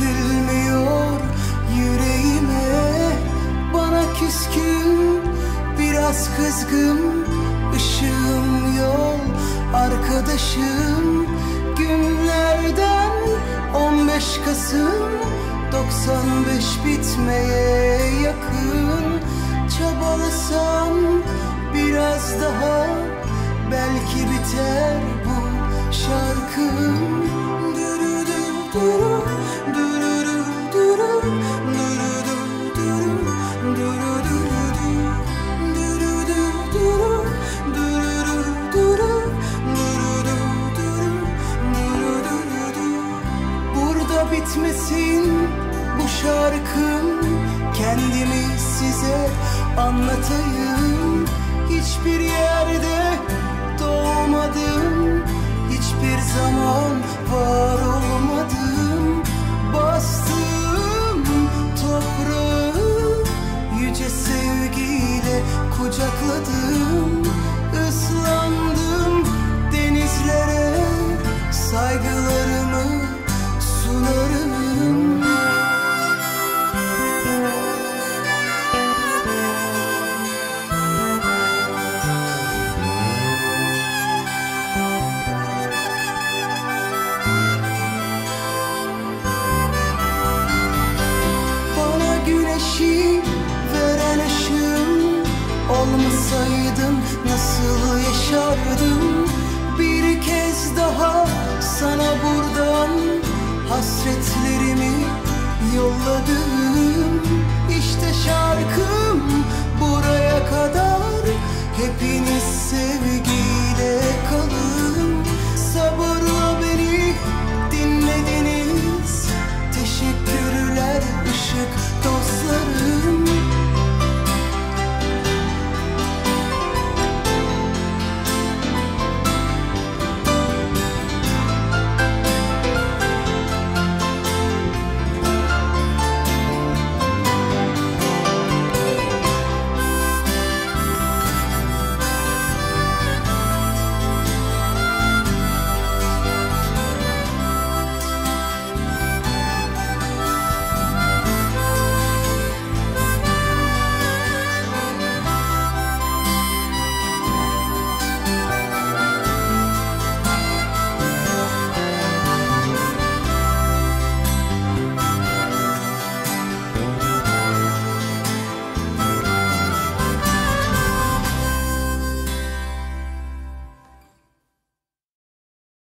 dökülmüyor yüreğime. Bana küskün, biraz kızgın, ışığım yol arkadaşım. Günlerden 15 Kasım 95 bitmeye yakın. Çabalasam biraz daha belki biter bu şarkım. Burada bitmesin bu şarkım, kendimi size anlatayım. Hiçbir yerde